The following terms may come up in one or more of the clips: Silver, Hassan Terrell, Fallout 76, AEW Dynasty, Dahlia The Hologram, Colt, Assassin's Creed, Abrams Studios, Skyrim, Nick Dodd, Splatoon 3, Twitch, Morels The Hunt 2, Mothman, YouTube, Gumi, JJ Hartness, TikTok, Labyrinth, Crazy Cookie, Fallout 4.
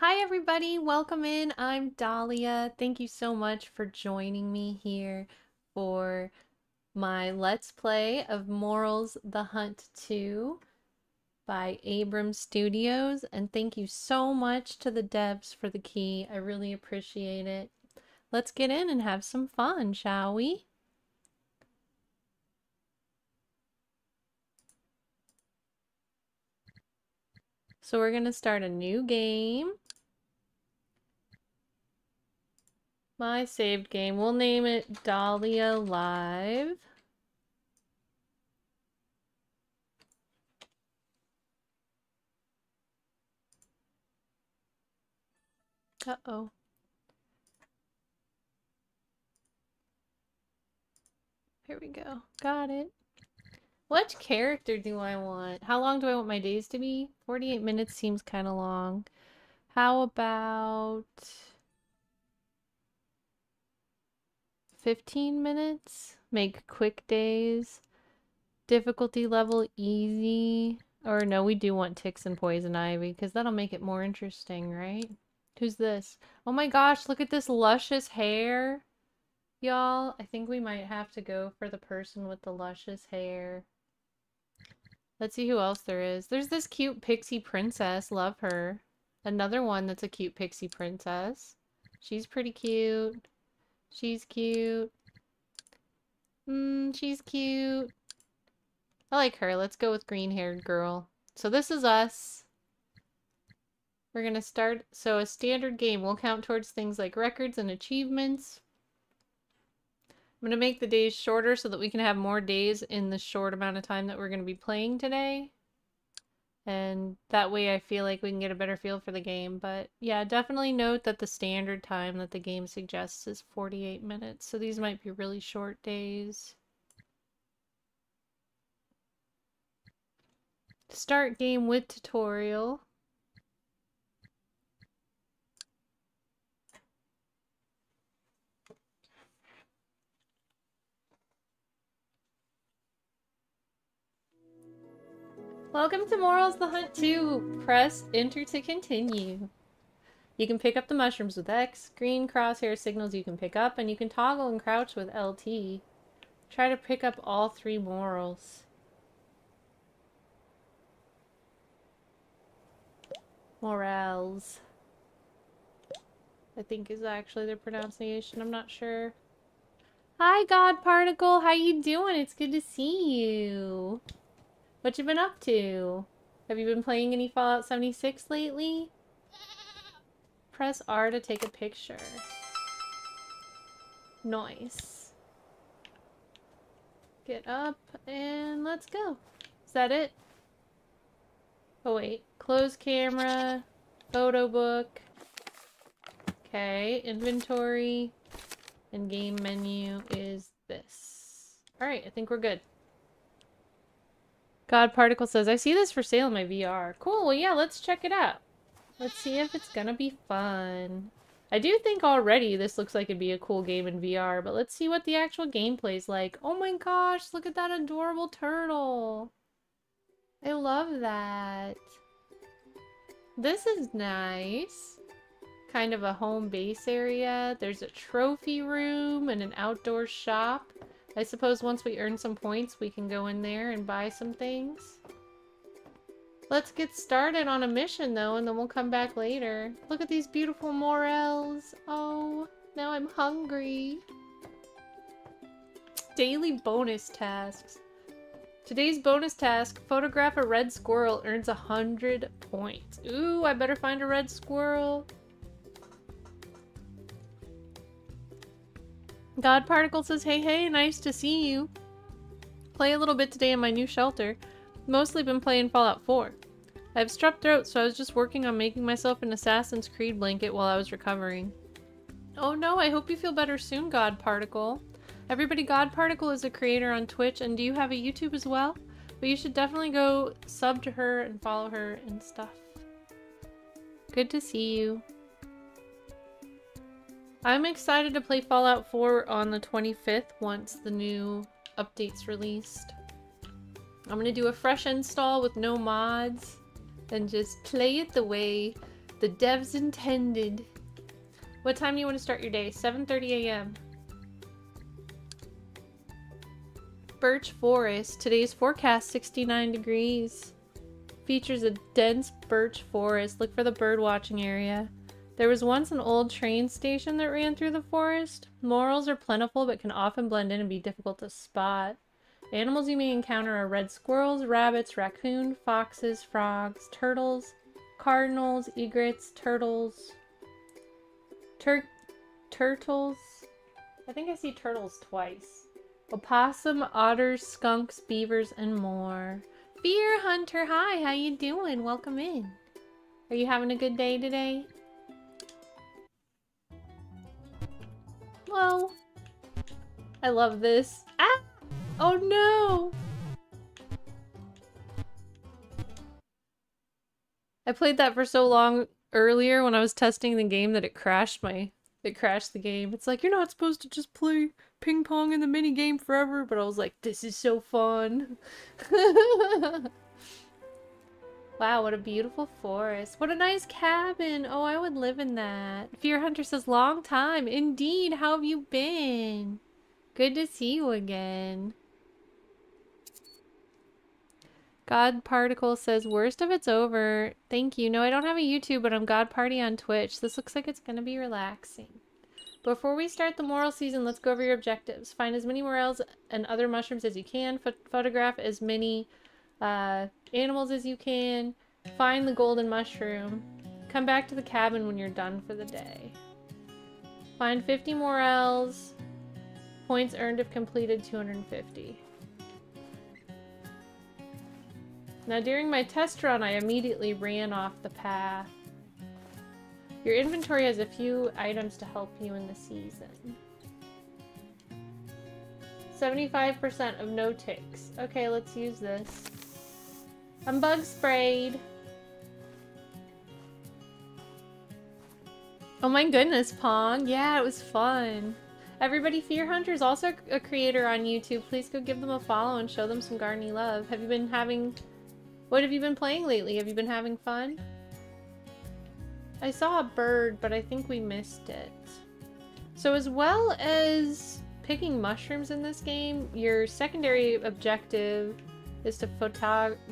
Hi everybody, welcome in. I'm Dahlia. Thank you so much for joining me here for my Let's Play of Morels The Hunt 2 by Abrams Studios, and thank you so much to the devs for the key. I really appreciate it. Let's get in and have some fun, shall we? So we're gonna start a new game. My saved game. We'll name it Dahlia Live. Uh-oh. Here we go. Got it. What character do I want? How long do I want my days to be? 48 minutes seems kind of long. How about 15 minutes? Make quick days. Difficulty level easy. Or no, we do want ticks and poison ivy because that'll make it more interesting, right? Who's this? Oh my gosh, look at this luscious hair. Y'all, I think we might have to go for the person with the luscious hair. Let's see who else there is. There's this cute pixie princess. Love her. Another one that's a cute pixie princess. She's pretty cute. She's cute. She's cute. I like her. Let's go with green-haired girl. So this is us. We're going to start. So a standard game will count towards things like records and achievements. I'm going to make the days shorter so that we can have more days in the short amount of time that we're going to be playing today. And that way I feel like we can get a better feel for the game. But yeah, definitely note that the standard time that the game suggests is 48 minutes. So these might be really short days. Start game with tutorial. Welcome to Morels The Hunt 2. Press enter to continue. You can pick up the mushrooms with X. Green crosshair signals you can pick up, and you can toggle and crouch with LT. Try to pick up all three morels. Morels, I think is actually their pronunciation. I'm not sure. Hi, God Particle. How you doing? It's good to see you. What you been up to? Have you been playing any Fallout 76 lately? Press R to take a picture. Nice. Get up and let's go. Is that it? Oh wait, close camera, photo book. Okay, inventory and game menu is this. All right, I think we're good. God Particle says, I see this for sale in my VR. Cool, well yeah, let's check it out. Let's see if it's gonna be fun. I do think already this looks like it'd be a cool game in VR, but let's see what the actual gameplay's like. Oh my gosh, look at that adorable turtle. I love that. This is nice. Kind of a home base area. There's a trophy room and an outdoor shop. I suppose once we earn some points, we can go in there and buy some things. Let's get started on a mission, though, and then we'll come back later. Look at these beautiful morels. Oh, now I'm hungry. Daily bonus tasks. Today's bonus task, photograph a red squirrel, earns 100 points. Ooh, I better find a red squirrel. God Particle says, hey, hey, nice to see you. Play a little bit today in my new shelter. Mostly been playing Fallout 4. I have strep throat, so I was just working on making myself an Assassin's Creed blanket while I was recovering. Oh no, I hope you feel better soon, God Particle. Everybody, God Particle is a creator on Twitch, and do you have a YouTube as well? But you should definitely go sub to her and follow her and stuff. Good to see you. I'm excited to play Fallout 4 on the 25th once the new update's released. I'm gonna do a fresh install with no mods and just play it the way The devs intended. What time do you want to start your day? 7:30 a.m. Birch Forest. Today's forecast, 69 degrees. Features a dense birch forest. Look for the bird watching area. There was once an old train station that ran through the forest. Morels are plentiful but can often blend in and be difficult to spot. Animals you may encounter are red squirrels, rabbits, raccoon, foxes, frogs, turtles, cardinals, egrets, turtles. I think I see turtles twice. Opossum, otters, skunks, beavers, and more. Beer Hunter, hi, how you doing? Welcome in. Are you having a good day today? Hello. I love this. Ah! Oh no! I played that for so long earlier when I was testing the game that it crashed the game. It's like, you're not supposed to just play ping pong in the mini game forever, but I was like, this is so fun. Wow, what a beautiful forest. What a nice cabin. Oh, I would live in that. Fear Hunter says, long time. Indeed, how have you been? Good to see you again. God Particle says, worst of it's over. Thank you. No, I don't have a YouTube, but I'm God Party on Twitch. This looks like it's going to be relaxing. Before we start the Morel season, let's go over your objectives. Find as many Morels and other mushrooms as you can. Photograph as many... animals as you can. Find the golden mushroom. Come back to the cabin when you're done for the day. Find 50 morels. Points earned if completed, 250. Now during my test run, I immediately ran off the path. Your inventory has a few items to help you in the season. 75% of no ticks. Okay, let's use this. I'm bug sprayed. Oh my goodness, Pong. Yeah, it was fun. Everybody, Fear Hunter is also a creator on YouTube. Please go give them a follow and show them some gardening love. Have you been having... What have you been playing lately? Have you been having fun? I saw a bird, but I think we missed it. So as well as picking mushrooms in this game, your secondary objective is to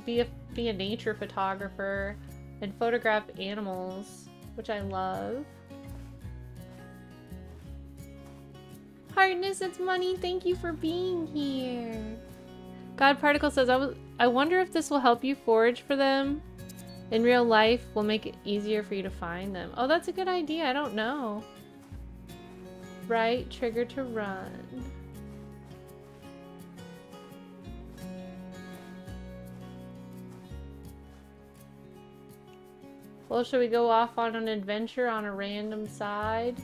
be a nature photographer and photograph animals, which I love. Hardness, it's money. Thank you for being here. God Particle says, I wonder if this will help you forage for them in real life. Will make it easier for you to find them. Oh, that's a good idea. I don't know. Right trigger to run. Well, should we go off on an adventure on a random side?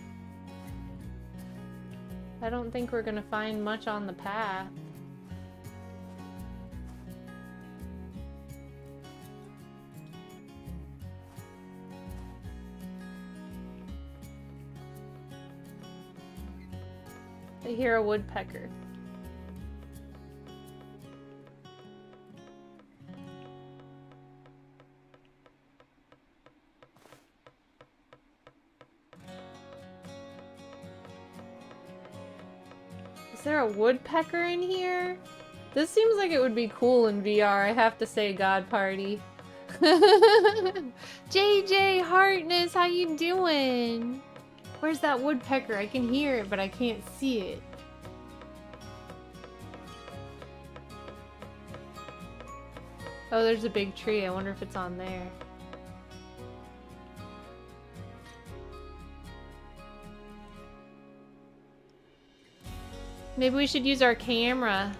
I don't think we're gonna find much on the path. I hear a woodpecker. Is there a woodpecker in here? This seems like it would be cool in VR, I have to say, God Party. JJ Hartness, how you doing? Where's that woodpecker? I can hear it, but I can't see it. Oh, there's a big tree. I wonder if it's on there. Maybe we should use our camera.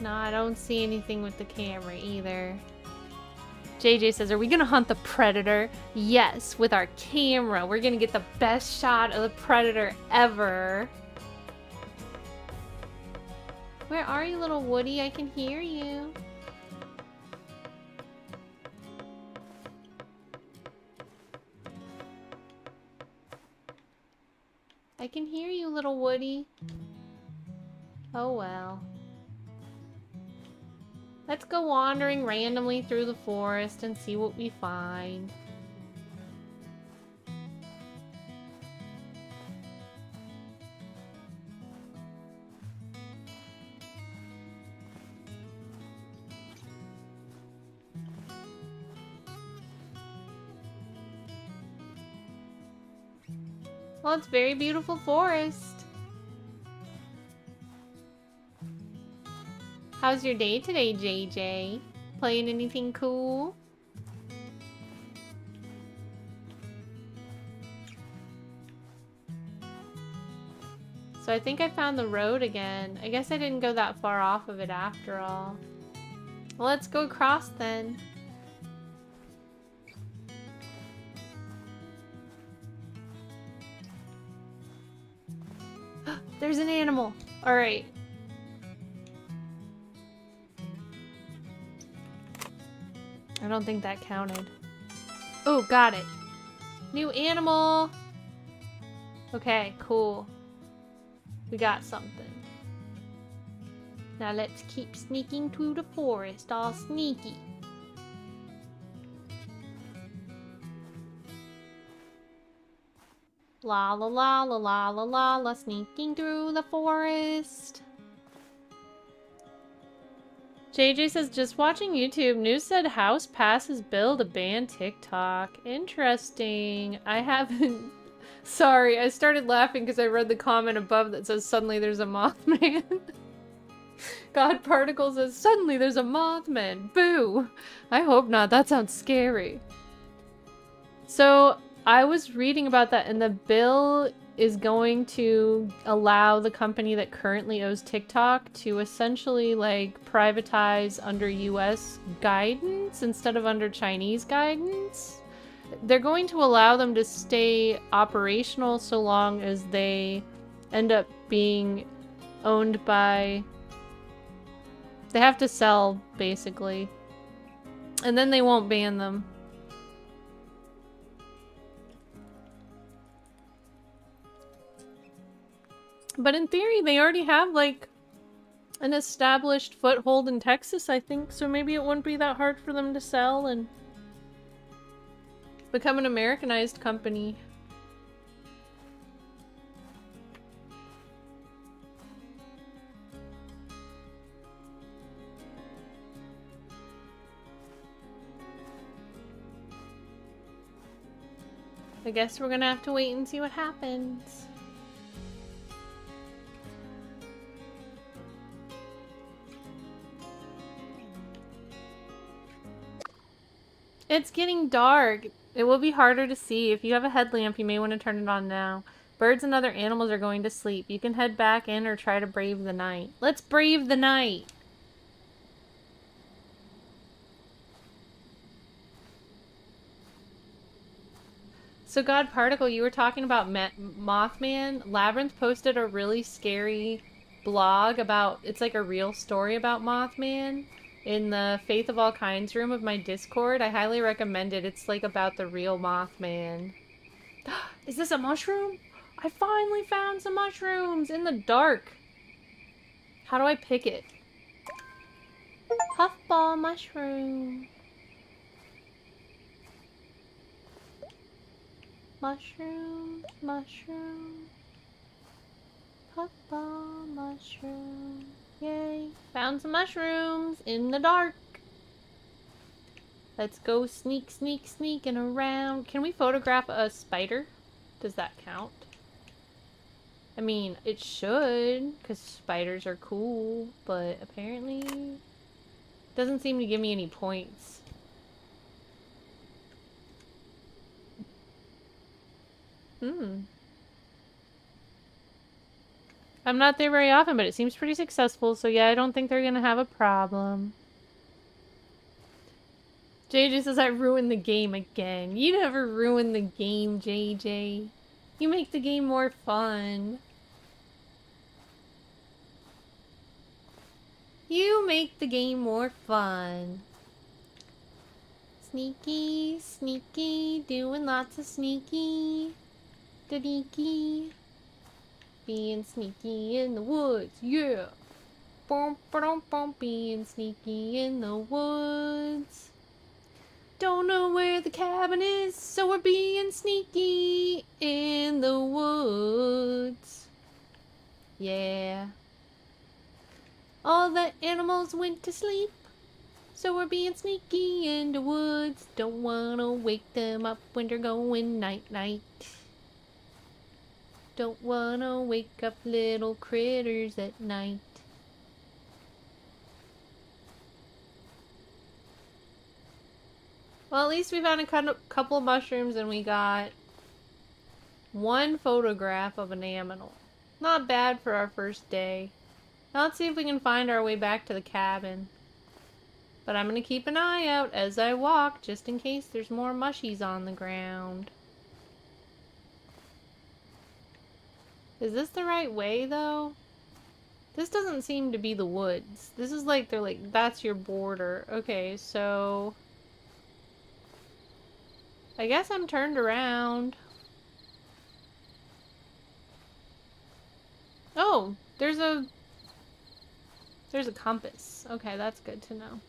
No, I don't see anything with the camera either. JJ says, are we gonna hunt the predator? Yes, with our camera. We're gonna get the best shot of the predator ever. Where are you, little Woody? I can hear you. I can hear you, little Woody. Oh well. Let's go wandering randomly through the forest and see what we find. Well, it's a very beautiful forest. How's your day today, JJ? Playing anything cool? So I think I found the road again. I guess I didn't go that far off of it after all. Well, let's go across then. There's an animal. All right. I don't think that counted. Oh, got it. New animal. Okay, cool. We got something. Now let's keep sneaking through the forest, all sneaky. La la la la la la la la, sneaking through the forest. JJ says, just watching YouTube. News said house passes bill to ban TikTok. Interesting. I haven't... Sorry, I started laughing because I read the comment above that says, suddenly there's a Mothman. God Particle says, suddenly there's a Mothman. Boo! I hope not. That sounds scary. So... I was reading about that, and the bill is going to allow the company that currently owns TikTok to essentially, like, privatize under US guidance instead of under Chinese guidance. They're going to allow them to stay operational so long as they end up being owned by... They have to sell, basically. And then they won't ban them. But in theory, they already have, like, an established foothold in Texas, I think. So maybe it wouldn't be that hard for them to sell and become an Americanized company. I guess we're gonna have to wait and see what happens. It's getting dark. It will be harder to see. If you have a headlamp, you may want to turn it on now. Birds and other animals are going to sleep. You can head back in or try to brave the night. Let's brave the night! So God Particle, you were talking about Mothman. Labyrinth posted a really scary blog about... It's like a real story about Mothman. In the Faith of All Kinds room of my Discord. I highly recommend it. It's like about the real Mothman. Is this a mushroom? I finally found some mushrooms in the dark. How do I pick it? Puffball mushroom. Mushroom, mushroom. Puffball mushroom. Yay. Found some mushrooms in the dark. Let's go sneak, sneak, sneaking around. Can we photograph a spider? Does that count? I mean, it should, because spiders are cool, but apparently it doesn't seem to give me any points. I'm not there very often, but it seems pretty successful, so yeah, I don't think they're gonna have a problem. JJ says, I ruined the game again. You never ruin the game, JJ. You make the game more fun. You make the game more fun. Sneaky, sneaky, doing lots of sneaky. Da-deaky. Being sneaky in the woods, yeah! boom, boom, boom, being sneaky in the woods. Don't know where the cabin is, so we're being sneaky in the woods. Yeah. All the animals went to sleep, so we're being sneaky in the woods. Don't wanna wake them up when they're going night-night. Don't wanna wake up little critters at night. Well, at least we found a couple of mushrooms and we got one photograph of an animal. Not bad for our first day. Now let's see if we can find our way back to the cabin. But I'm gonna keep an eye out as I walk, just in case there's more mushies on the ground. Is this the right way, though? This doesn't seem to be the woods. This is like, they're like, that's your border. Okay, so... I guess I'm turned around. Oh! There's a compass. Okay, that's good to know.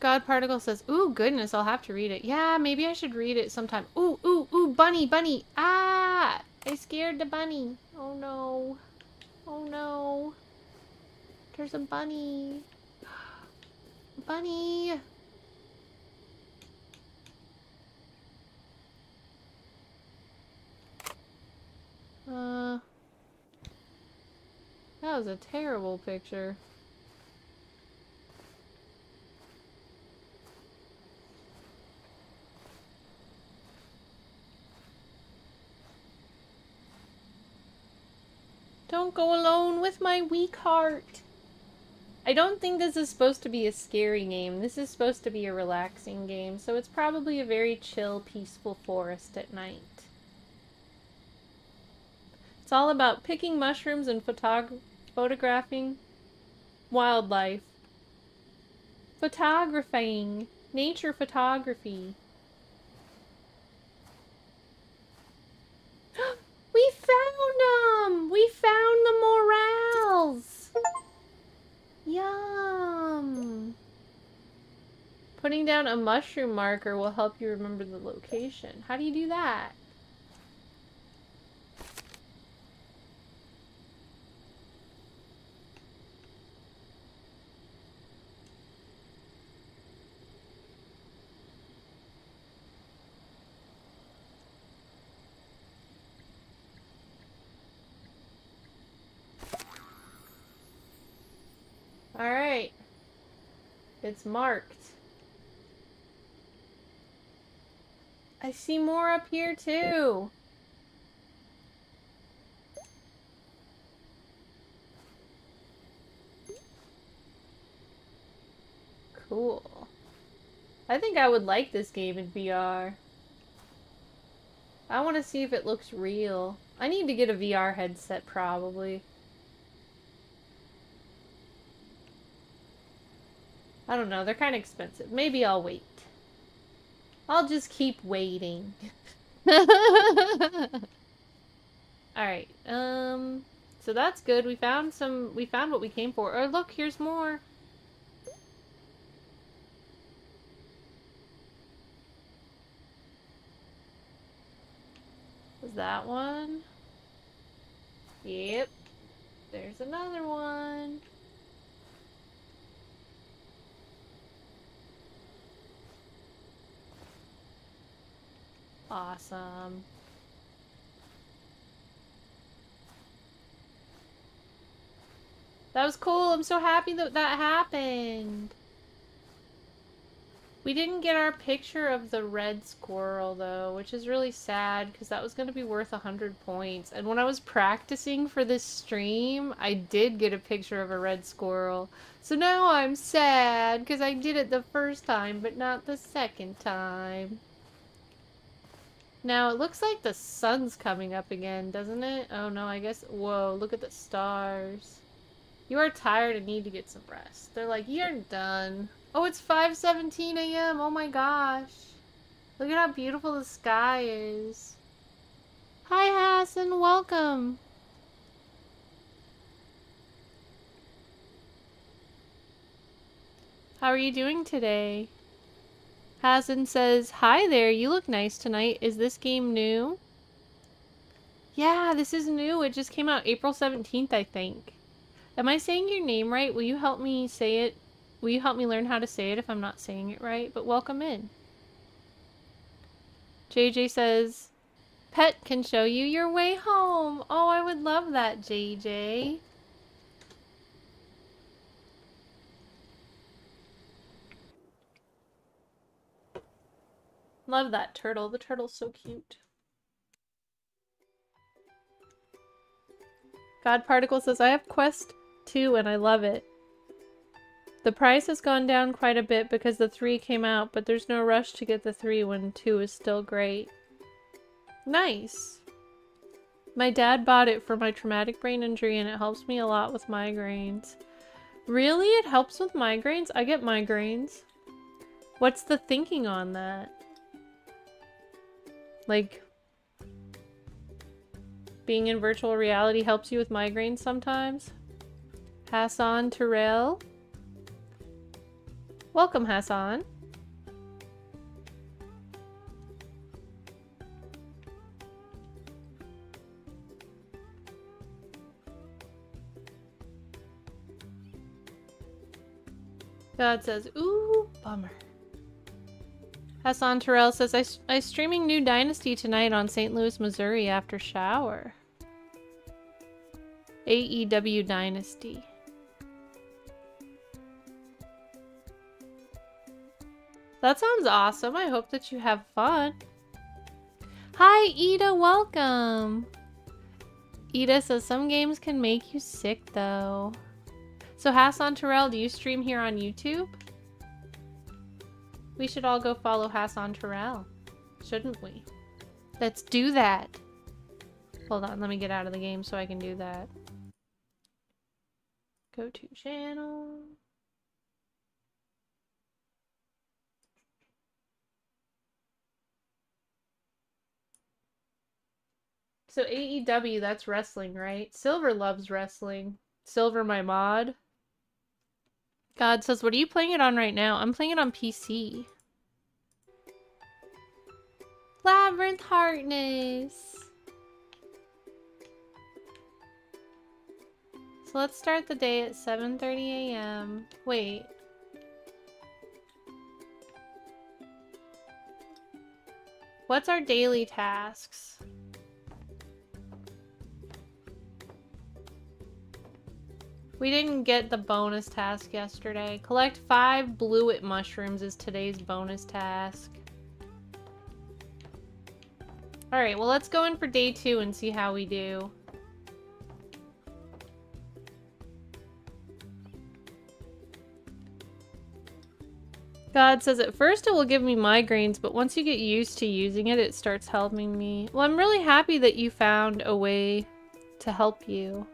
God Particle says, ooh, goodness, I'll have to read it. Yeah, maybe I should read it sometime. Ooh, ooh, ooh, bunny, bunny. Ah! I scared the bunny. Oh, no. Oh, no. There's a bunny. Bunny! That was a terrible picture. Don't go alone with my weak heart. I don't think this is supposed to be a scary game. This is supposed to be a relaxing game, so it's probably a very chill, peaceful forest at night. It's all about picking mushrooms and photographing wildlife. Photographing. Nature photography. We found them! We found the Morels! Yum! Putting down a mushroom marker will help you remember the location. How do you do that? Alright. It's marked. I see more up here too. Cool. I think I would like this game in VR. I want to see if it looks real. I need to get a VR headset probably. I don't know, they're kind of expensive. Maybe I'll wait. I'll just keep waiting. Alright, so that's good. We found what we came for. Oh, look, here's more. Is that one? Yep. There's another one. Awesome. That was cool. I'm so happy that that happened. We didn't get our picture of the red squirrel though, which is really sad because that was going to be worth 100 points. And when I was practicing for this stream, I did get a picture of a red squirrel. So now I'm sad because I did it the first time, but not the second time. Now, it looks like the sun's coming up again, doesn't it? Oh no, I guess... Whoa, look at the stars. You are tired and need to get some rest. They're like, you're done. Oh, it's 5:17 a.m. Oh my gosh. Look at how beautiful the sky is. Hi, Hassan. Welcome. How are you doing today? Hazen says, hi there, you look nice tonight. Is this game new? Yeah, this is new. It just came out April 17th, I think. Am I saying your name right? Will you help me say it? Will you help me learn how to say it if I'm not saying it right? But welcome in. JJ says, Pet can show you your way home. Oh, I would love that, JJ. Love that turtle. The turtle's so cute. God Particle says, I have Quest 2 and I love it. The price has gone down quite a bit because the 3 came out, but there's no rush to get the 3 when 2 is still great. Nice! My dad bought it for my traumatic brain injury and it helps me a lot with migraines. Really? It helps with migraines? I get migraines. What's the thinking on that? Like, being in virtual reality helps you with migraines sometimes? Hassan Terrell? Welcome, Hassan. God says, ooh, bummer. Hassan Terrell says, I'm streaming New Dynasty tonight on St. Louis, Missouri after shower. AEW Dynasty. That sounds awesome. I hope that you have fun. Hi, Ida. Welcome. Ida says, some games can make you sick, though. So, Hassan Terrell, do you stream here on YouTube? We should all go follow Hassan Terrell, shouldn't we? Let's do that. Hold on, let me get out of the game so I can do that. Go to channel. So AEW, that's wrestling, right? Silver loves wrestling. Silver, my mod. God says, what are you playing it on right now? I'm playing it on PC. Labyrinth Hardness. So let's start the day at 7:30 a.m. Wait. What's our daily tasks? We didn't get the bonus task yesterday. Collect 5 bluet mushrooms is today's bonus task. Alright, well let's go in for day 2 and see how we do. God says, at first it will give me migraines, but once you get used to using it, it starts helping me. Well, I'm really happy that you found a way to help you.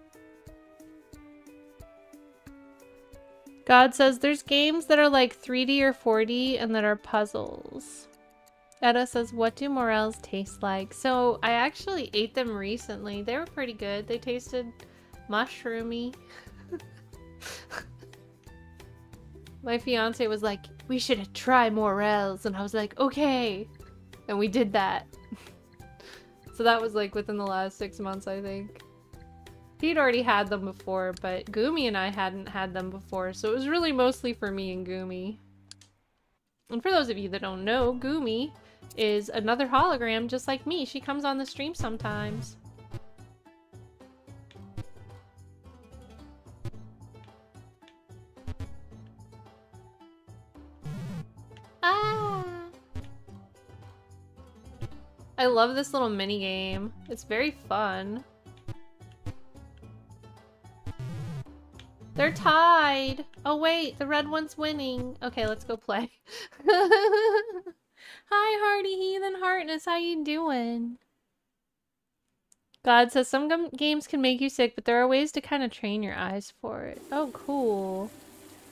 God says, there's games that are like 3D or 4D and that are puzzles. Etta says, what do Morels taste like? So I actually ate them recently. They were pretty good. They tasted mushroomy. My fiance was like, we should try Morels. And I was like, okay. And we did that. So that was like within the last 6 months, I think. He'd already had them before, but Gumi and I hadn't had them before, so it was really mostly for me and Gumi. And for those of you that don't know, Gumi is another hologram just like me. She comes on the stream sometimes. Ah! I love this little mini game. It's very fun. They're tied! Oh wait, the red one's winning. Okay, let's go play. Hi, Hardy Heathen Heartness, how you doing? God says some games can make you sick, but there are ways to kind of train your eyes for it. Oh, cool.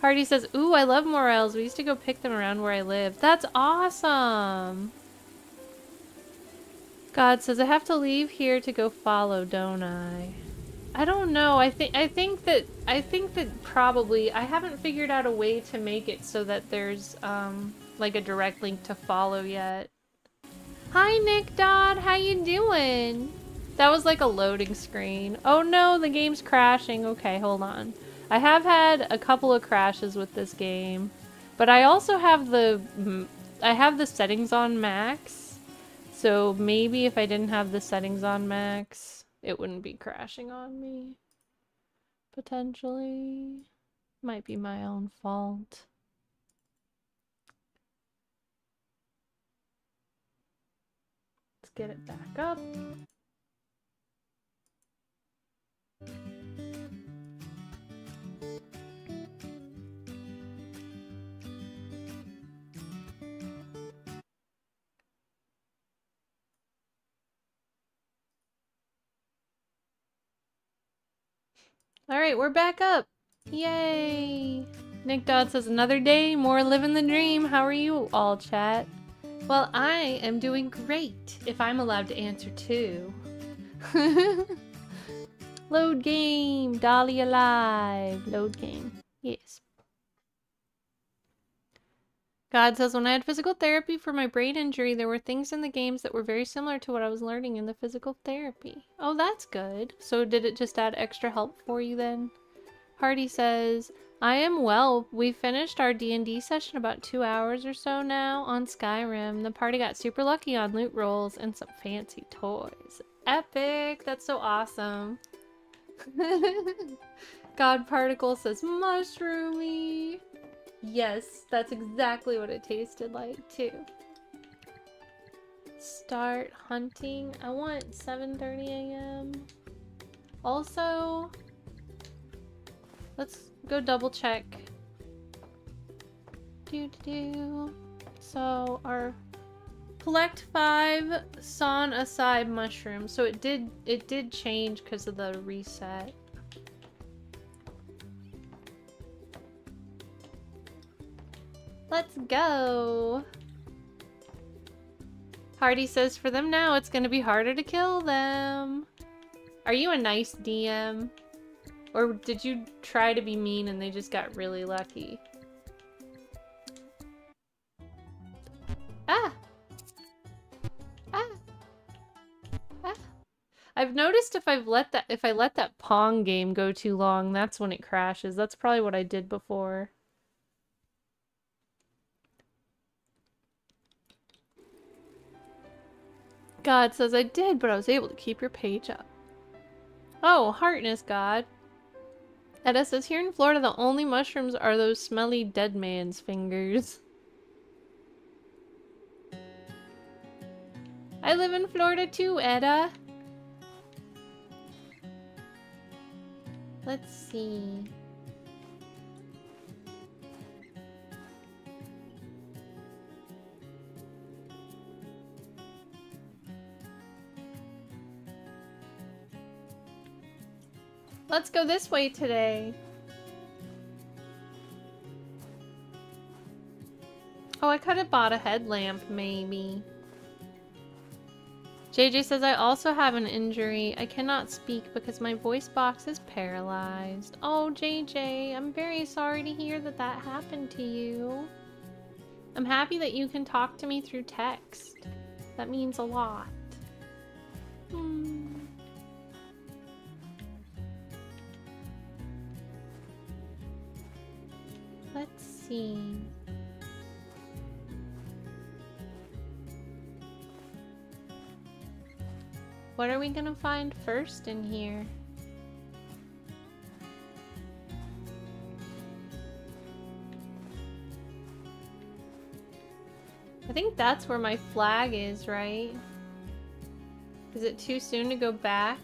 Hardy says, ooh, I love Morels. We used to go pick them around where I live. That's awesome! God says, I have to leave here to go follow, don't I? I don't know. I think that probably I haven't figured out a way to make it so that there's like a direct link to follow yet. Hi Nick Dodd, how you doing? That was like a loading screen. Oh no, the game's crashing. Okay, hold on. I have had a couple of crashes with this game, but I also have the settings on max. So maybe if I didn't have the settings on max, it wouldn't be crashing on me. Potentially. Might be my own fault. Let's get it back up. Alright, we're back up! Yay! Nick Dodd says, another day, more living the dream. How are you all, chat? Well, I am doing great, if I'm allowed to answer too. Load game! Dahlia alive! Load game. Yes. God says, when I had physical therapy for my brain injury, there were things in the games that were very similar to what I was learning in the physical therapy. Oh, that's good. So did it just add extra help for you then? Hardy says, I am well. We finished our D&D session about 2 hours or so now on Skyrim. The party got super lucky on loot rolls and some fancy toys. Epic! That's so awesome. God Particle says, mushroomy! Yes, that's exactly what it tasted like, too. Start hunting. I want 7:30 a.m. Also, let's go double check. So, our collect 5 San Acai mushrooms. So it did change because of the reset. Let's go! Hardy says, for them now, it's gonna be harder to kill them. Are you a nice DM? Or did you try to be mean and they just got really lucky? Ah! Ah! Ah! I've noticed if I let that Pong game go too long, that's when it crashes. That's probably what I did before. God says, I did, but I was able to keep your page up. Oh, Heartness God. Etta says, here in Florida, the only mushrooms are those smelly dead man's fingers. I live in Florida too, Etta. Let's see. Let's go this way today. Oh, I could have bought a headlamp, maybe. JJ says, I also have an injury. I cannot speak because my voice box is paralyzed. Oh, JJ, I'm very sorry to hear that that happened to you. I'm happy that you can talk to me through text. That means a lot. Let's see. What are we gonna find first in here? I think that's where my flag is, right? Is it too soon to go back?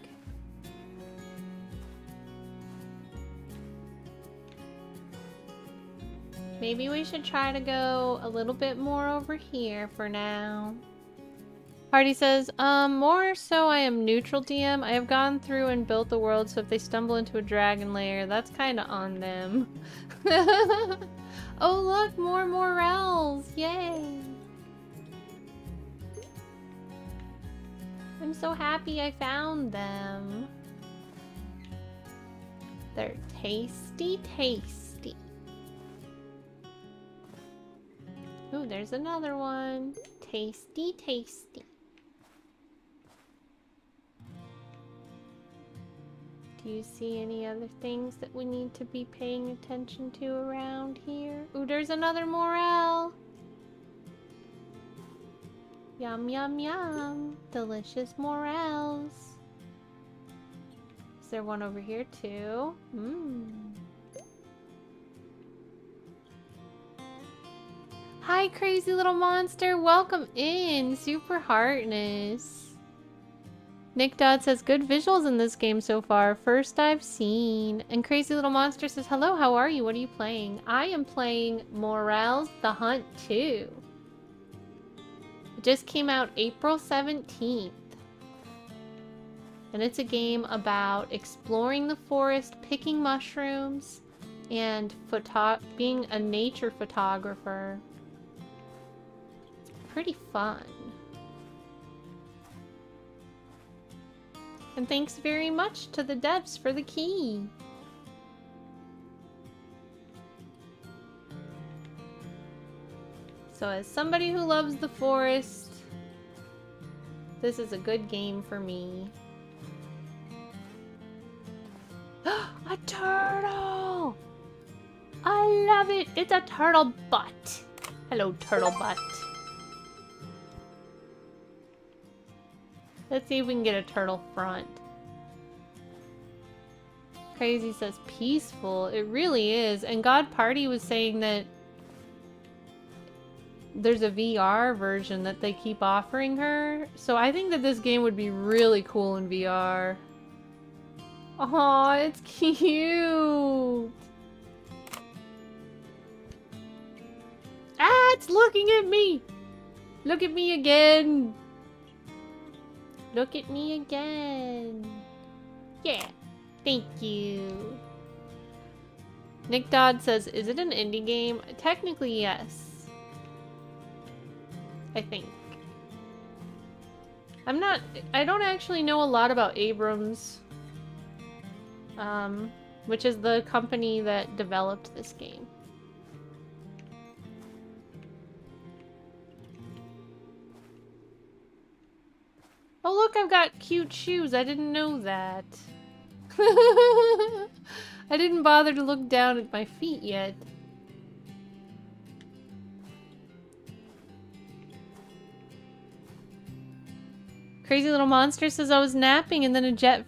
Maybe we should try to go a little bit more over here for now. Hardy says, more so I am neutral DM. I have gone through and built the world, so if they stumble into a dragon lair, that's kind of on them. Oh look, more Morels! Yay! I'm so happy I found them. They're tasty, tasty. Ooh, there's another one. Tasty, tasty. Do you see any other things that we need to be paying attention to around here? Ooh, there's another Morel! Yum, yum, yum. Delicious Morels. Is there one over here too? Mmm. Hi, crazy little monster. Welcome in. Super Heartness. Nick Dodd says, good visuals in this game so far. First I've seen. And Crazy Little Monster says, hello, how are you? What are you playing? I am playing Morels The Hunt 2. It just came out April 17th. And it's a game about exploring the forest, picking mushrooms, and being a nature photographer. It's pretty fun. And thanks very much to the devs for the key. So as somebody who loves the forest, this is a good game for me. A turtle! I love it! It's a turtle butt. Hello, turtle butt. Let's see if we can get a turtle front. Crazy says peaceful. It really is. And God Party was saying that there's a VR version that they keep offering her. So I think that this game would be really cool in VR. Aw, it's cute. Ah, it's looking at me. Look at me again. Look at me again. Yeah. Thank you. Nick Dodd says, is it an indie game? Technically, yes. I think. I don't actually know a lot about Abrams. Which is the company that developed this game. Oh look, I've got cute shoes. I didn't know that. I didn't bother to look down at my feet yet. Crazy Little Monster says I was napping and then a jet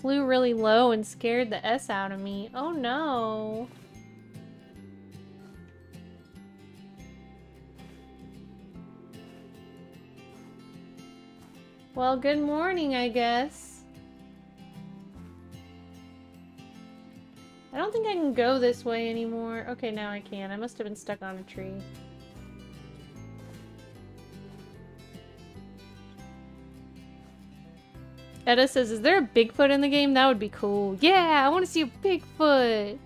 flew really low and scared the S out of me. Oh no. Well, good morning, I guess. I don't think I can go this way anymore. Okay, now I can. I must have been stuck on a tree. Etta says, is there a Bigfoot in the game? That would be cool. Yeah, I want to see a Bigfoot!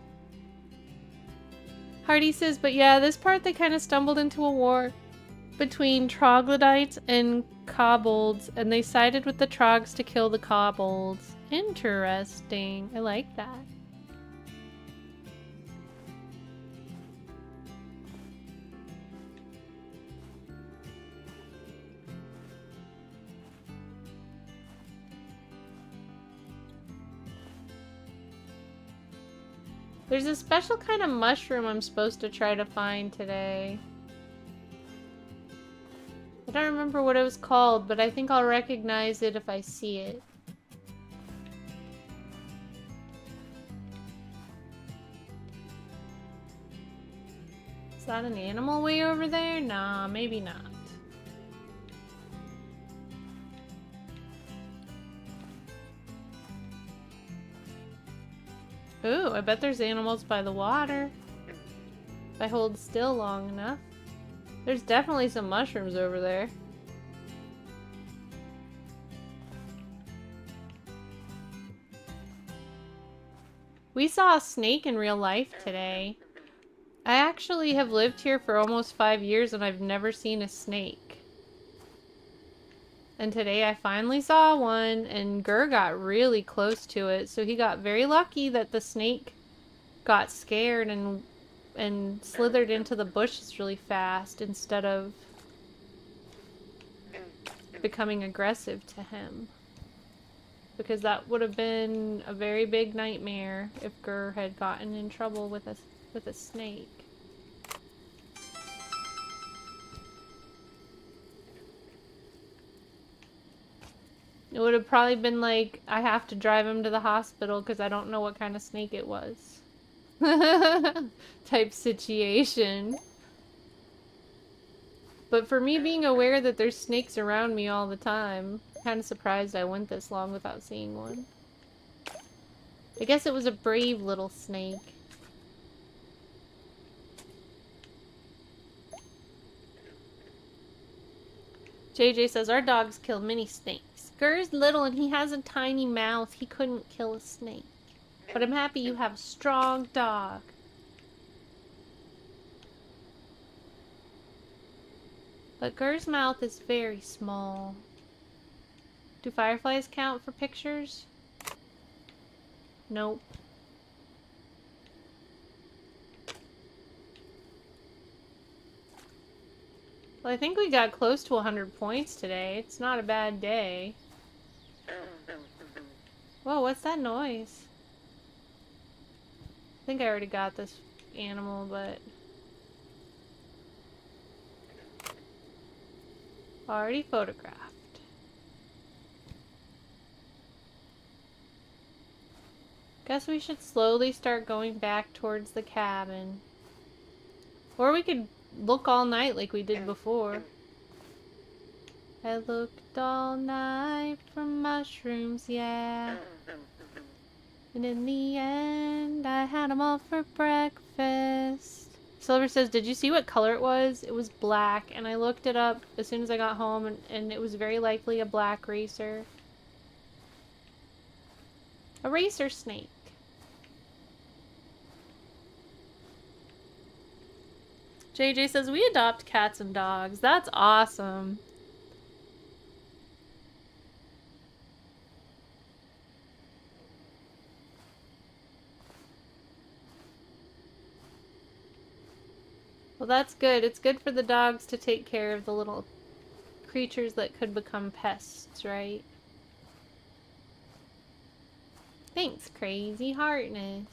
Hardy says, but yeah, this part they kind of stumbled into a war between troglodytes and kobolds, and they sided with the trogs to kill the kobolds. Interesting. I like that. There's a special kind of mushroom I'm supposed to try to find today. I don't remember what it was called, but I think I'll recognize it if I see it. Is that an animal way over there? Nah, maybe not. Ooh, I bet there's animals by the water. If I hold still long enough. There's definitely some mushrooms over there. We saw a snake in real life today. I actually have lived here for almost 5 years and I've never seen a snake. And today I finally saw one, and Gur got really close to it, so he got very lucky that the snake got scared and slithered into the bushes really fast instead of becoming aggressive to him. Because that would have been a very big nightmare if Gur had gotten in trouble with a snake. It would have probably been like, I have to drive him to the hospital because I don't know what kind of snake it was. Type situation. But for me being aware that there's snakes around me all the time, I'm kind of surprised I went this long without seeing one. I guess it was a brave little snake. JJ says, our dogs kill many snakes. Gur's little and he has a tiny mouth. He couldn't kill a snake. But I'm happy you have a strong dog. But Gur's mouth is very small. Do fireflies count for pictures? Nope. Well, I think we got close to 100 points today. It's not a bad day. Whoa, what's that noise? I think I already got this animal, but... already photographed. Guess we should slowly start going back towards the cabin. Or we could... look all night like we did before. I looked all night for mushrooms, yeah. And in the end, I had them all for breakfast. Silver says, did you see what color it was? It was black, and I looked it up as soon as I got home, and it was very likely a black racer. A racer snake. JJ says, we adopt cats and dogs. That's awesome. Well, that's good. It's good for the dogs to take care of the little creatures that could become pests, right? Thanks, Crazy Heartness.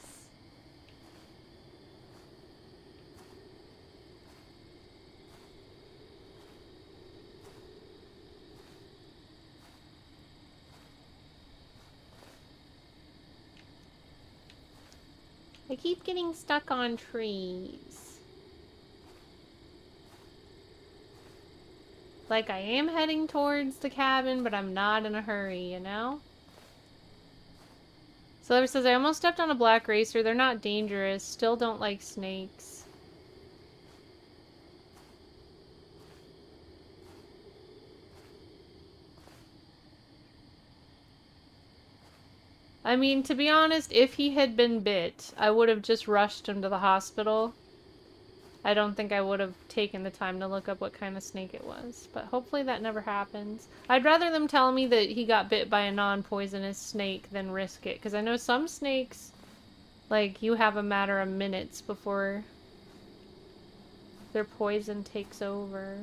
I keep getting stuck on trees. Like, I am heading towards the cabin, but I'm not in a hurry, you know? Silver says, I almost stepped on a black racer. They're not dangerous. Still don't like snakes. I mean, to be honest, if he had been bit, I would have just rushed him to the hospital. I don't think I would have taken the time to look up what kind of snake it was, but hopefully that never happens. I'd rather them tell me that he got bit by a non-poisonous snake than risk it, because I know some snakes, like, you have a matter of minutes before their poison takes over.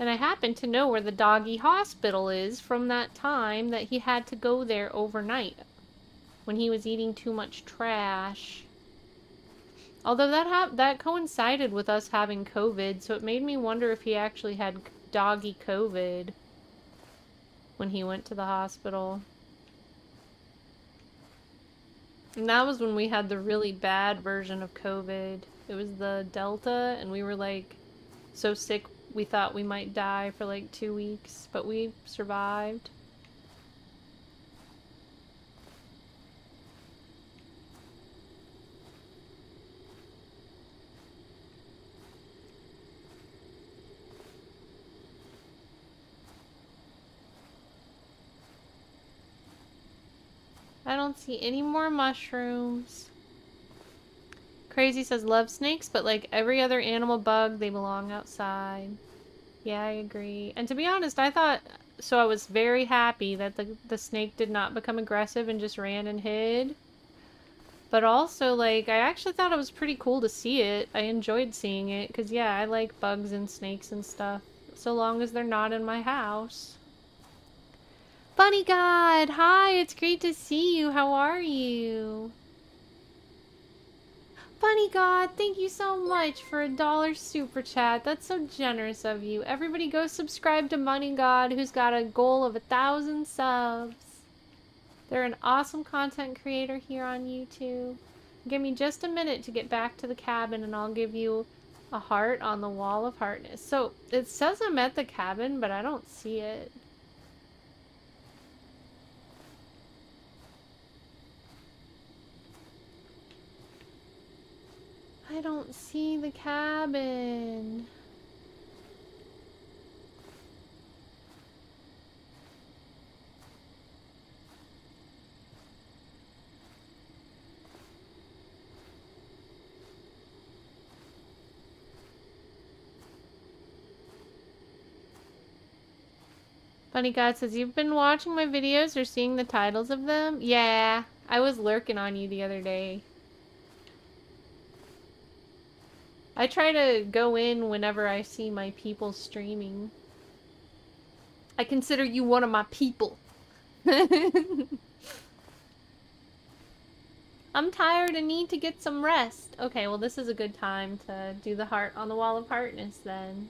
And I happen to know where the doggy hospital is from that time that he had to go there overnight when he was eating too much trash. Although that coincided with us having COVID, so it made me wonder if he actually had doggy COVID when he went to the hospital. And that was when we had the really bad version of COVID. It was the Delta, and we were like so sick we thought we might die for like 2 weeks, but we survived. I don't see any more mushrooms. Crazy says, love snakes, but like every other animal bug, they belong outside. Yeah, I agree. And to be honest, I thought... So I was very happy that the snake did not become aggressive and just ran and hid. But also, like, I actually thought it was pretty cool to see it. I enjoyed seeing it, because, yeah, I like bugs and snakes and stuff. So long as they're not in my house. Bunny God! Hi! It's great to see you! How are you? Bunny God, thank you so much for $1 super chat. That's so generous of you. Everybody go subscribe to Bunny God, who's got a goal of 1,000 subs. They're an awesome content creator here on YouTube. Give me just a minute to get back to the cabin and I'll give you a heart on the wall of hardness. So it says I'm at the cabin, but I don't see it. I don't see the cabin. Bunny God says, you've been watching my videos or seeing the titles of them? Yeah, I was lurking on you the other day. I try to go in whenever I see my people streaming. I consider you one of my people. I'm tired and need to get some rest. Okay, well this is a good time to do the heart on the wall of hardness then.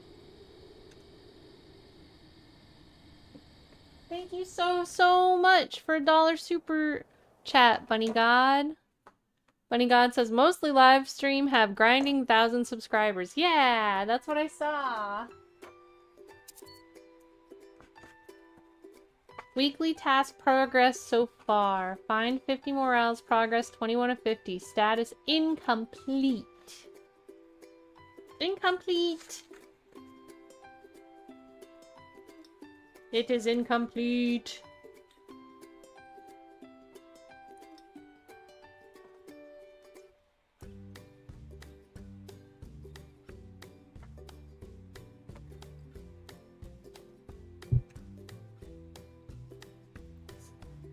Thank you so much for $1 super chat, Bunny God. Bunny God says, mostly live stream, have grinding 1,000 subscribers. Yeah, that's what I saw. Weekly task progress so far. Find 50 Morels, progress 21 of 50. Status incomplete. Incomplete. It is incomplete.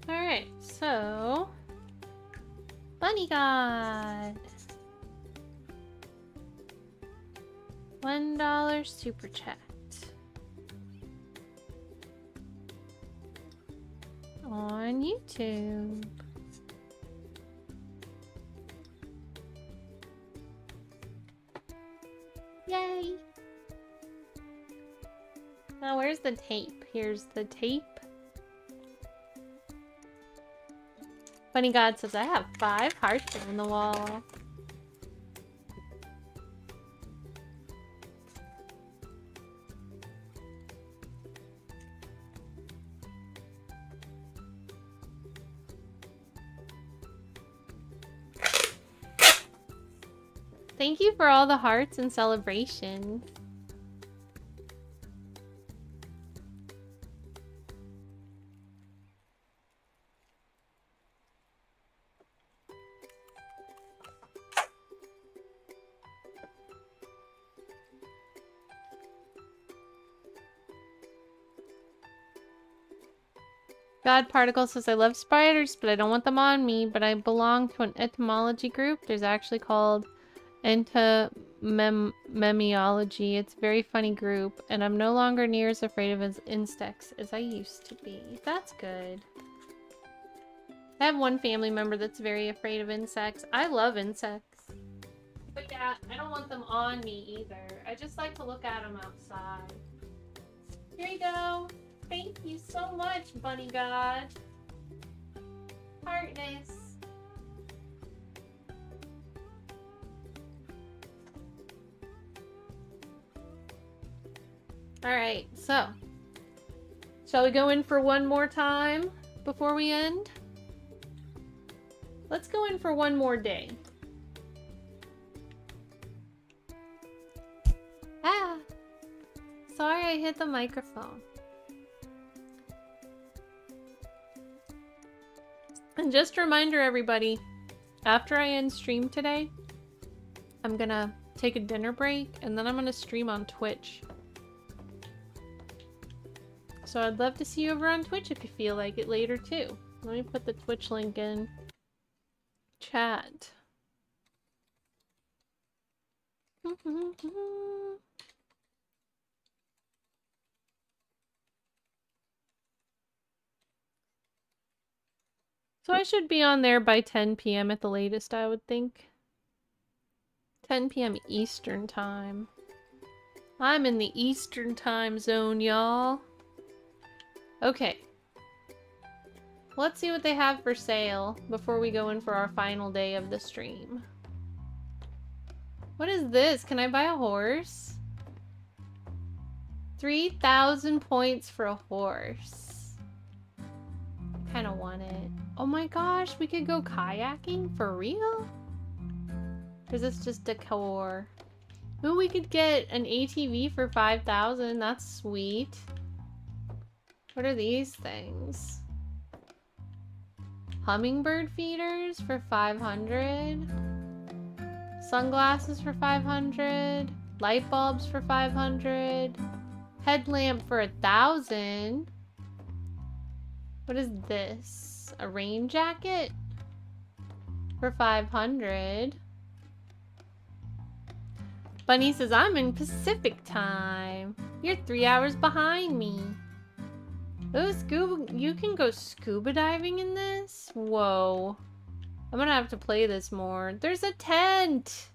Alright, so... Bunny God! $1 super chat. On YouTube. Yay! Now where's the tape? Here's the tape. Bunny God says, I have 5 hearts on the wall. Thank you for all the hearts and celebration. God Particle says, I love spiders, but I don't want them on me, but I belong to an entomology group. There's actually called entomemiology. It's a very funny group, and I'm no longer near as afraid of insects as I used to be. That's good. I have one family member that's very afraid of insects. I love insects. But yeah, I don't want them on me either. I just like to look at them outside. Here you go. Thank you so much, Bunny God. Heartness. Alright, so. Shall we go in for one more time before we end? Let's go in for one more day. Ah! Sorry I hit the microphone. And just a reminder, everybody, after I end stream today, I'm gonna take a dinner break and then I'm gonna stream on Twitch. So I'd love to see you over on Twitch if you feel like it later too. Let me put the Twitch link in chat. So I should be on there by 10 p.m. at the latest, I would think. 10 p.m. Eastern time. I'm in the Eastern time zone, y'all. Okay. Let's see what they have for sale before we go in for our final day of the stream. What is this? Can I buy a horse? 3,000 points for a horse. Kind of want it. Oh my gosh, we could go kayaking for real? Is this just decor? Ooh, we could get an ATV for 5,000. That's sweet. What are these things? Hummingbird feeders for 500. Sunglasses for 500. Light bulbs for 500. Headlamp for 1,000. What is this? A rain jacket for 500. Bunny says, I'm in Pacific time. You're 3 hours behind me. Oh, scuba, you can go scuba diving in this? Whoa. I'm gonna have to play this more. There's a tent!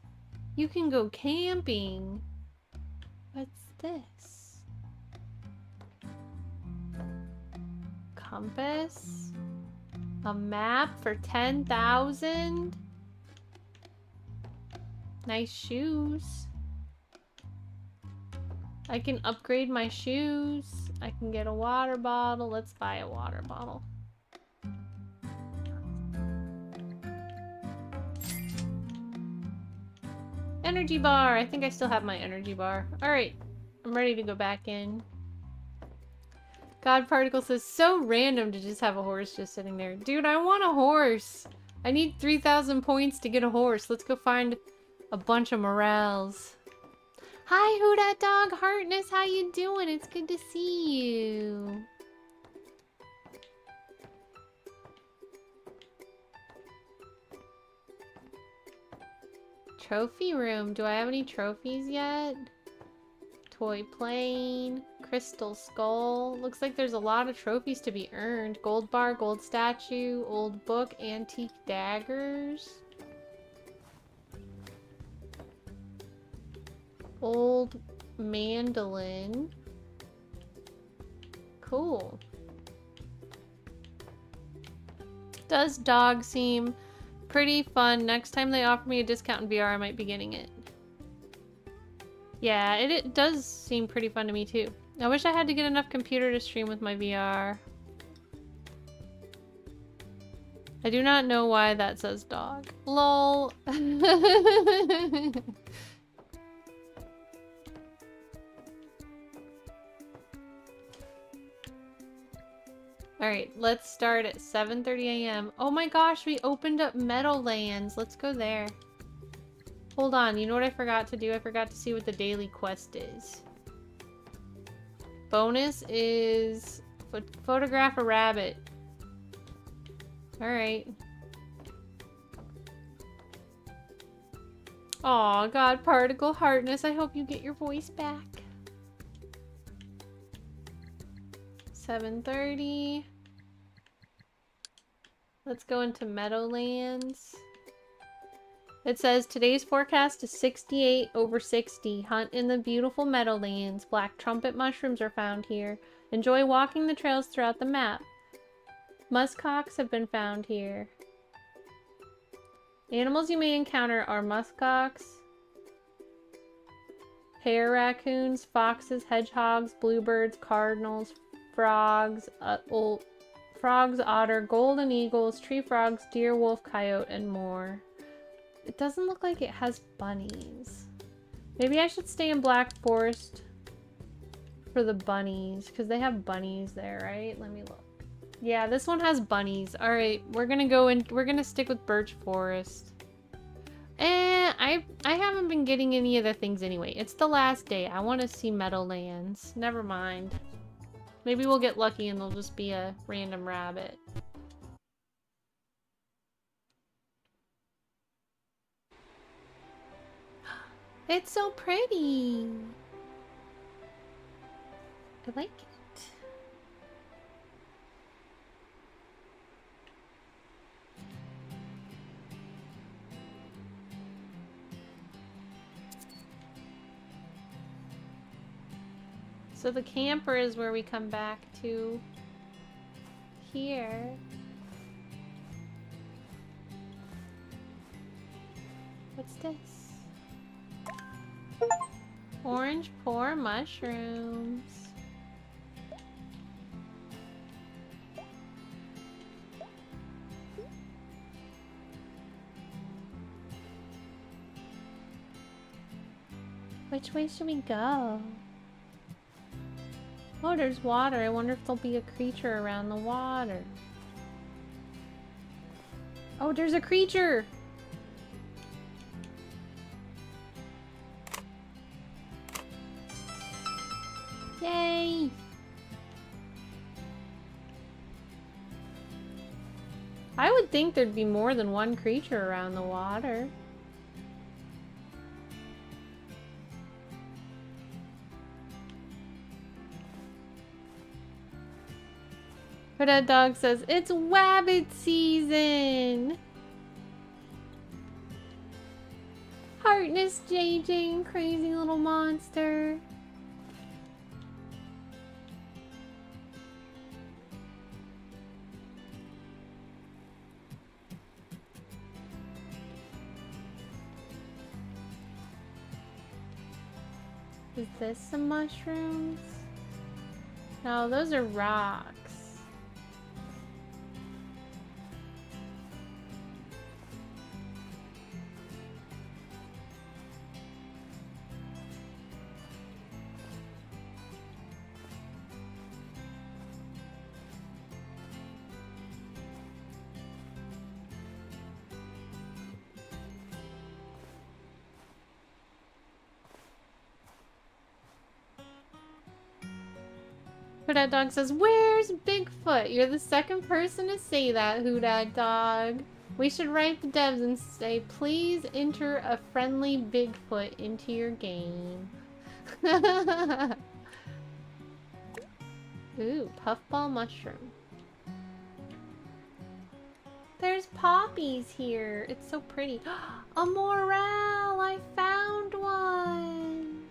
You can go camping. What's this? Compass? A map for 10,000? Nice shoes. I can upgrade my shoes. I can get a water bottle. Let's buy a water bottle. Energy bar. I think I still have my energy bar. Alright. I'm ready to go back in. God Particle says, so random to just have a horse just sitting there. Dude, I want a horse. I need 3,000 points to get a horse. Let's go find a bunch of Morels. Hi, Who Dat Dog Heartness, how you doing? It's good to see you. Trophy room. Do I have any trophies yet? Toy plane. Crystal skull. Looks like there's a lot of trophies to be earned. Gold bar, gold statue, old book, antique daggers. Old mandolin. Cool. Does dog seem pretty fun? Next time they offer me a discount in VR, I might be getting it. Yeah, it does seem pretty fun to me too. I wish I had to get enough computer to stream with my VR. I do not know why that says dog. LOL. Alright, let's start at 7:30 a.m. Oh my gosh, we opened up Meadowlands. Let's go there. Hold on, you know what I forgot to do? I forgot to see what the daily quest is. Bonus is photograph a rabbit. Alright. Aw, God Particle Heartness, I hope you get your voice back. 7:30. Let's go into Meadowlands. It says, today's forecast is 68 over 60. Hunt in the beautiful Meadowlands. Black trumpet mushrooms are found here. Enjoy walking the trails throughout the map. Muskox have been found here. Animals you may encounter are muskox, hare raccoons, foxes, hedgehogs, bluebirds, cardinals, frogs, frogs, otter, golden eagles, tree frogs, deer, wolf, coyote, and more. It doesn't look like it has bunnies. Maybe I should stay in Black Forest for the bunnies, because they have bunnies there, right? Let me look. Yeah, this one has bunnies. Alright, we're gonna go in, we're gonna stick with Birch Forest. And I haven't been getting any of the things anyway. It's the last day. I want to see Meadowlands. Never mind. Maybe we'll get lucky and they'll just be a random rabbit. It's so pretty! I like it. So the camper is where we come back to here. What's this? Orange pour mushrooms. Which way should we go? Oh, there's water. I wonder if there'll be a creature around the water. Oh, there's a creature! Yay! I would think there'd be more than one creature around the water. That dog says, it's wabbit season! Heartless JJ and crazy little monster. Is this some mushrooms? No, those are rocks. That dog says, where's Bigfoot? You're the second person to say that, Who Dat Dog. We should write the devs and say, please enter a friendly Bigfoot into your game. Ooh, puffball mushroom. There's poppies here. It's so pretty. A morel! I found one!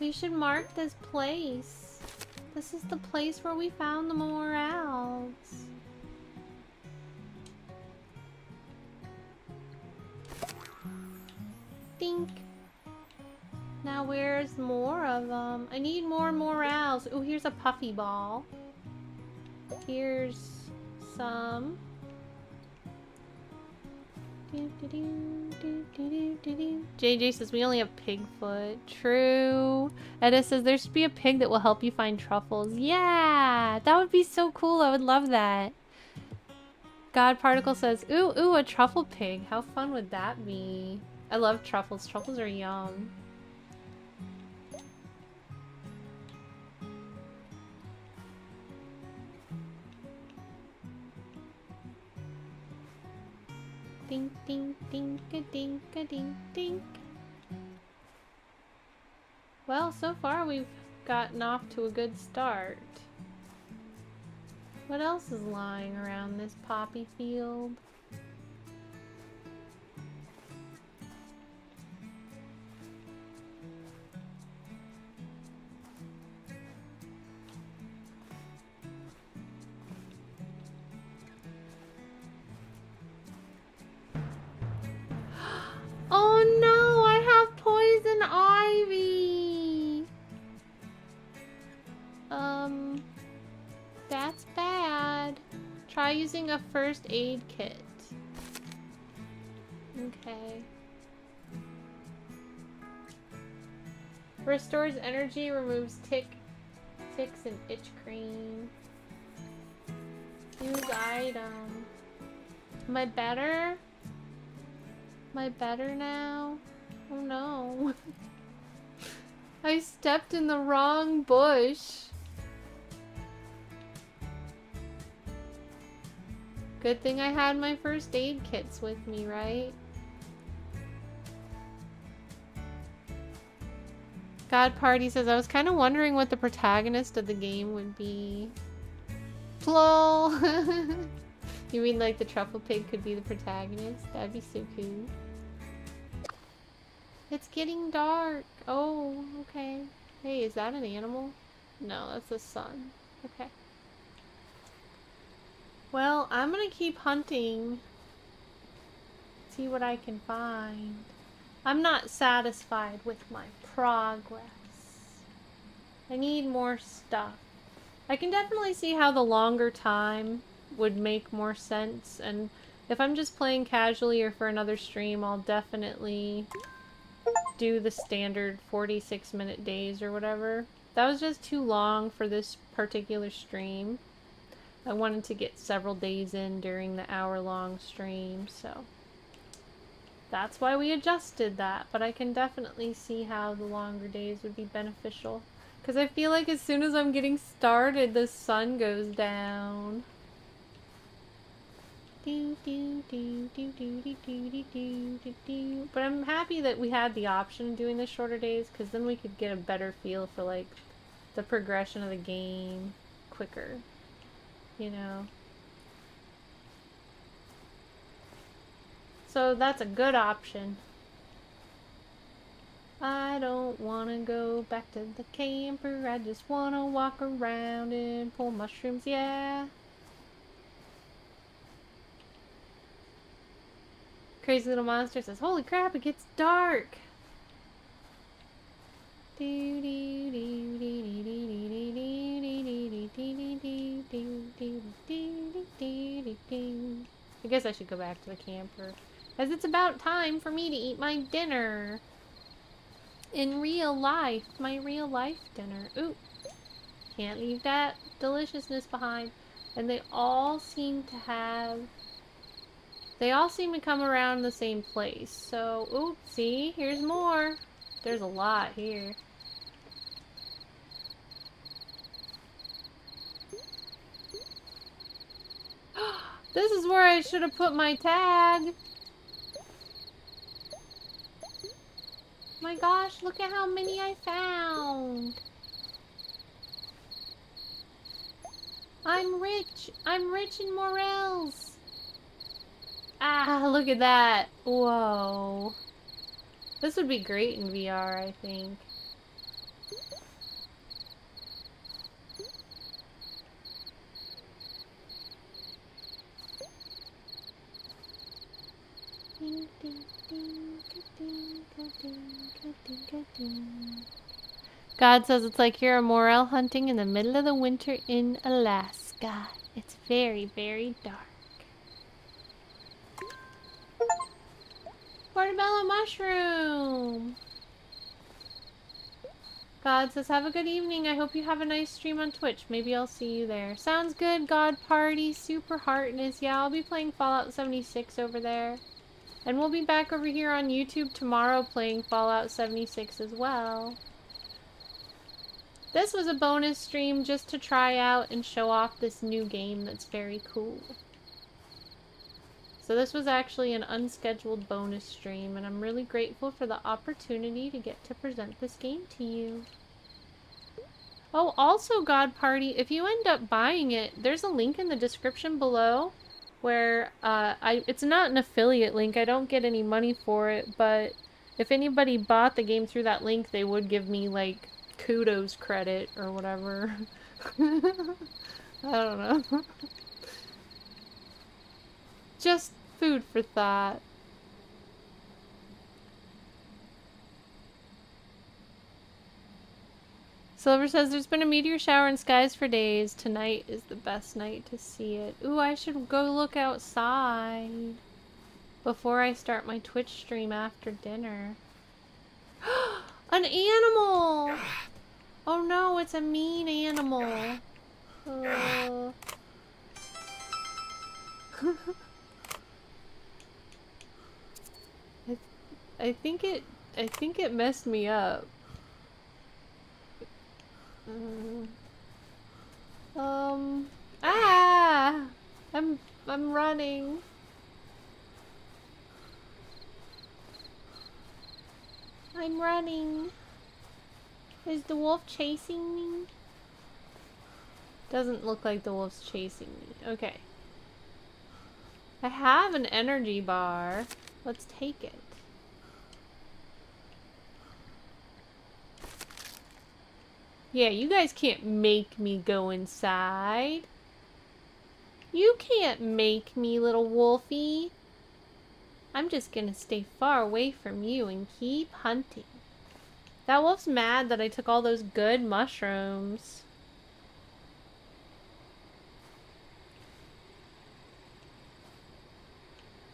We should mark this place. This is the place where we found the morels. Dink. Now where's more of them? I need more morels. Oh, here's a puffy ball. Here's some. Do, do, do, do, do, do, do. JJ says we only have Pigfoot. True. Edda says there should be a pig that will help you find truffles. Yeah, that would be so cool. I would love that. God Particle says, ooh, ooh, a truffle pig. How fun would that be? I love truffles. Truffles are yum. Ding, ding, ding, a ding, a ding, ding. Well, so far we've gotten off to a good start. What else is lying around this poppy field? Using a first aid kit. Okay. Restores energy, removes ticks and itch cream. Use item. Am I better? Am I better now? Oh no. I stepped in the wrong bush. Good thing I had my first aid kits with me, right? God Party says, I was kind of wondering what the protagonist of the game would be. Lol. You mean like the truffle pig could be the protagonist? That'd be so cool. It's getting dark. Oh, okay. Hey, is that an animal? No, that's the sun. Okay. Well, I'm gonna keep hunting. See what I can find. I'm not satisfied with my progress. I need more stuff. I can definitely see how the longer time would make more sense, and if I'm just playing casually or for another stream, I'll definitely do the standard 46-minute days or whatever. That was just too long for this particular stream. I wanted to get several days in during the hour-long stream, so that's why we adjusted that, but I can definitely see how the longer days would be beneficial. Because I feel like as soon as I'm getting started, the sun goes down. But I'm happy that we had the option of doing the shorter days, because then we could get a better feel for, like, the progression of the game quicker. You know? So that's a good option. I don't want to go back to the camper, I just want to walk around and pull mushrooms, yeah. Crazy Little Monster says, holy crap, it gets dark. I guess I should go back to the camper, as it's about time for me to eat my dinner. In real life, my real life dinner. Ooh, can't leave that deliciousness behind. And they all seem to come around the same place. So, ooh, see, here's more. There's a lot here. This is where I should have put my tag. My gosh, look at how many I found. I'm rich. I'm rich in Morels. Ah, look at that. Whoa. This would be great in VR, I think. Ding, ding, ding, ding, ding, ding, ding, ding. God says it's like you're a Morel hunting in the middle of the winter in Alaska. It's very, very dark. Portobello mushroom! God says, have a good evening. I hope you have a nice stream on Twitch. Maybe I'll see you there. Sounds good, God Party. Super Heartness. Yeah, I'll be playing Fallout 76 over there. And we'll be back over here on YouTube tomorrow playing Fallout 76 as well. This was a bonus stream just to try out and show off this new game that's very cool. So this was actually an unscheduled bonus stream, and I'm really grateful for the opportunity to get to present this game to you. Oh, also God Party, if you end up buying it, there's a link in the description below where it's not an affiliate link, I don't get any money for it, but if anybody bought the game through that link, they would give me, like, kudos credit or whatever. I don't know. Just food for thought. Silver says, there's been a meteor shower in skies for days. Tonight is the best night to see it. Ooh, I should go look outside before I start my Twitch stream after dinner. An animal! Oh no, it's a mean animal. Oh. I think it messed me up. I'm I'm running. I'm running. Is the wolf chasing me? Doesn't look like the wolf's chasing me. Okay. I have an energy bar. Let's take it. Yeah, you guys can't make me go inside. You can't make me, little wolfie. I'm just gonna stay far away from you and keep hunting. That wolf's mad that I took all those good mushrooms.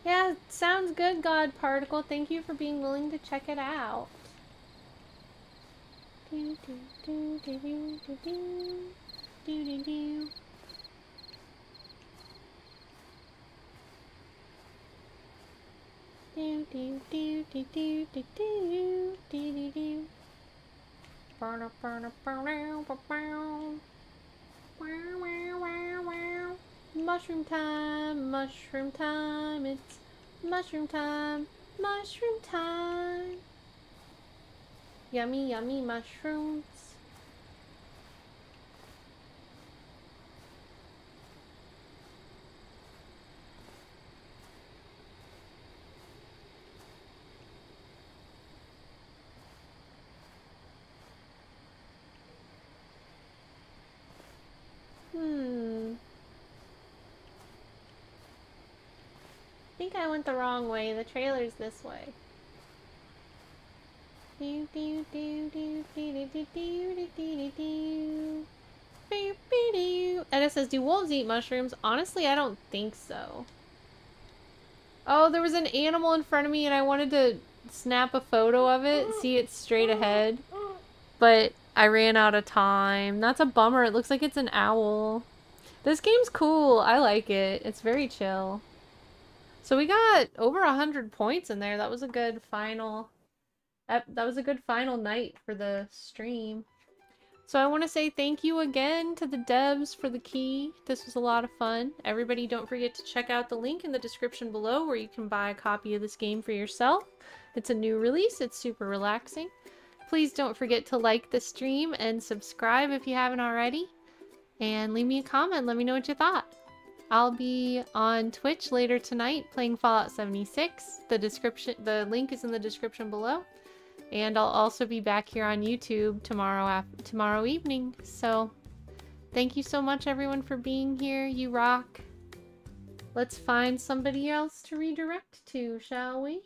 Yeah, sounds good, God Particle. Thank you for being willing to check it out. Do, do, do, do, do, do, do, do, do, do. Do do do do do do do do do. Burn burn burn burn. Wow wow wow wow. Mushroom time, mushroom time. It's mushroom time, mushroom time. Yummy yummy mushrooms. I think I went the wrong way. The trailer's this way. Do do do do do do do do do. And it says, "Do wolves eat mushrooms?" Honestly, I don't think so. Oh, there was an animal in front of me, and I wanted to snap a photo of it. See it straight ahead, but I ran out of time. That's a bummer. It looks like it's an owl. This game's cool. I like it. It's very chill. So we got over 100 points in there. That was a good final. That was a good final night for the stream. So I want to say thank you again to the devs for the key. This was a lot of fun. Everybody, don't forget to check out the link in the description below where you can buy a copy of this game for yourself. It's a new release. It's super relaxing. Please don't forget to like the stream and subscribe if you haven't already. And leave me a comment. Let me know what you thought. I'll be on Twitch later tonight playing Fallout 76. The link is in the description below. And I'll also be back here on YouTube tomorrow evening. So thank you so much, everyone, for being here. You rock. Let's find somebody else to redirect to, shall we?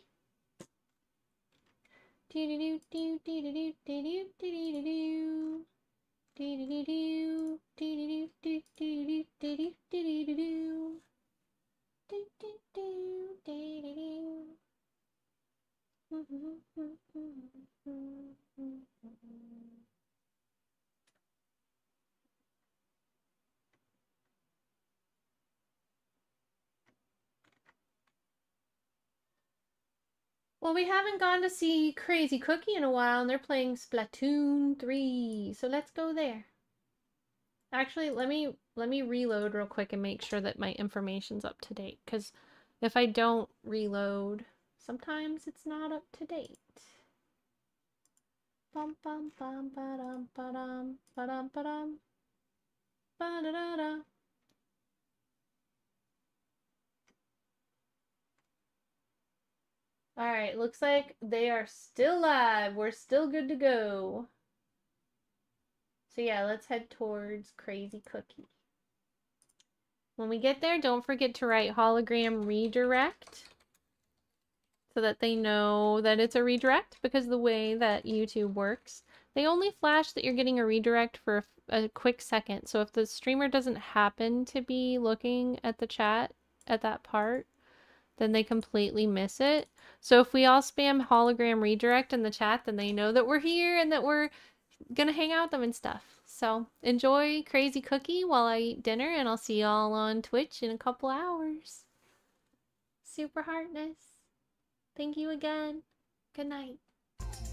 Well, we haven't gone to see Crazy Cookie in a while, and they're playing Splatoon 3, so let's go there. Actually, let me reload real quick and make sure that my information's up to date, because if I don't reload, sometimes it's not up to date. Bum bum bum ba dum ba dum ba dum ba dum ba da da da. Alright, looks like they are still live. We're still good to go. So yeah, let's head towards Crazy Cookie. When we get there, don't forget to write hologram redirect so that they know that it's a redirect, because the way that YouTube works, they only flash that you're getting a redirect for a quick second. So if the streamer doesn't happen to be looking at the chat at that part, then they completely miss it. So if we all spam hologram redirect in the chat, then they know that we're here and that we're gonna hang out with them and stuff. So enjoy Crazy Cookie while I eat dinner, and I'll see y'all on Twitch in a couple hours. Super Heartness, thank you again. Good night.